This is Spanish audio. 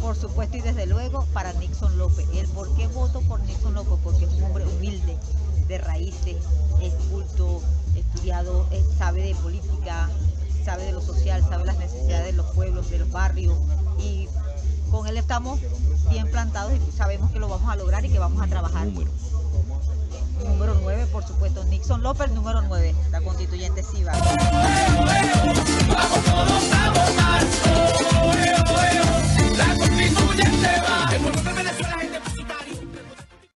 Por supuesto y desde luego para Nixon López. ¿El por qué voto por Nixon López? Porque es un hombre humilde, de raíces, es culto, estudiado, sabe de política, sabe de lo social, sabe las necesidades de los pueblos, de los barrios, y con él estamos bien plantados y sabemos que lo vamos a lograr y que vamos a trabajar. Número 9, por supuesto, Nixon López, número 9, la constituyente sí va.